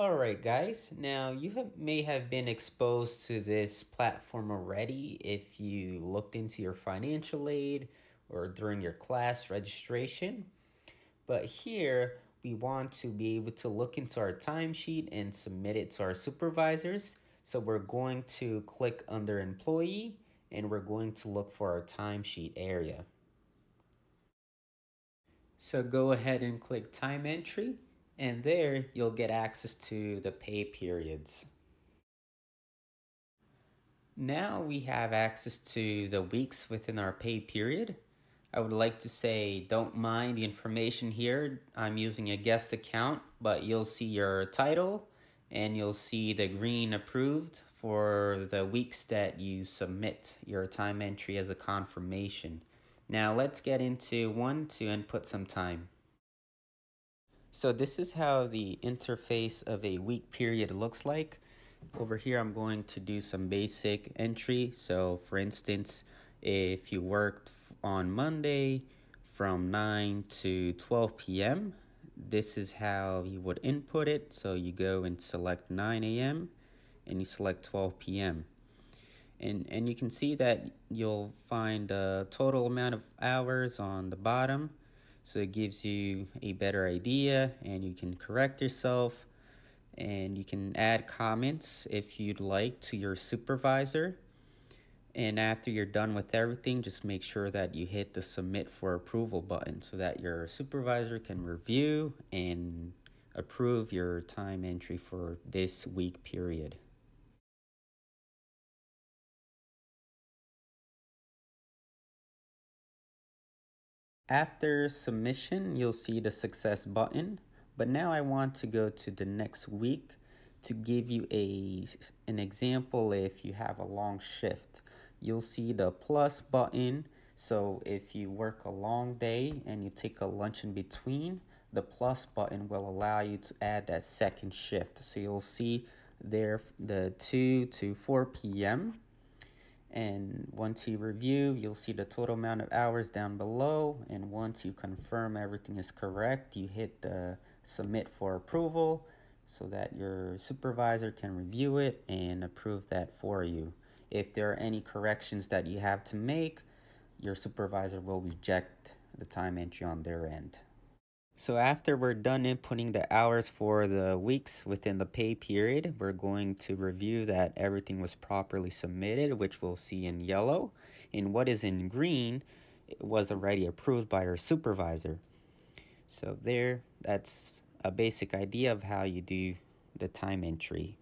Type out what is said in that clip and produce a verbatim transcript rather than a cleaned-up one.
Alright guys, now you have, may have been exposed to this platform already if you looked into your financial aid or during your class registration, but here we want to be able to look into our timesheet and submit it to our supervisors. So we're going to click under employee and we're going to look for our timesheet area. So go ahead and click time entry. And there, you'll get access to the pay periods. Now we have access to the weeks within our pay period. I would like to say, don't mind the information here. I'm using a guest account, but you'll see your title and you'll see the green approved for the weeks that you submit your time entry as a confirmation. Now let's get into one to input some time. So this is how the interface of a week period looks like. Over here, I'm going to do some basic entry. So for instance, if you worked on Monday from nine to twelve p m, this is how you would input it. So you go and select nine a m and you select twelve p m And, and you can see that you'll find the total amount of hours on the bottom. So it gives you a better idea and you can correct yourself and you can add comments if you'd like to your supervisor. And after you're done with everything, just make sure that you hit the submit for approval button so that your supervisor can review and approve your time entry for this week period. After submission, you'll see the success button, but now I want to go to the next week to give you a, an example if you have a long shift. You'll see the plus button, so if you work a long day and you take a lunch in between, the plus button will allow you to add that second shift. So you'll see there the two to four p m And once you review, you'll see the total amount of hours down below. And once you confirm everything is correct, you hit the submit for approval so that your supervisor can review it and approve that for you. If there are any corrections that you have to make, your supervisor will reject the time entry on their end. So after we're done inputting the hours for the weeks within the pay period, we're going to review that everything was properly submitted, which we'll see in yellow. And what is in green, it was already approved by our supervisor. So there, that's a basic idea of how you do the time entry.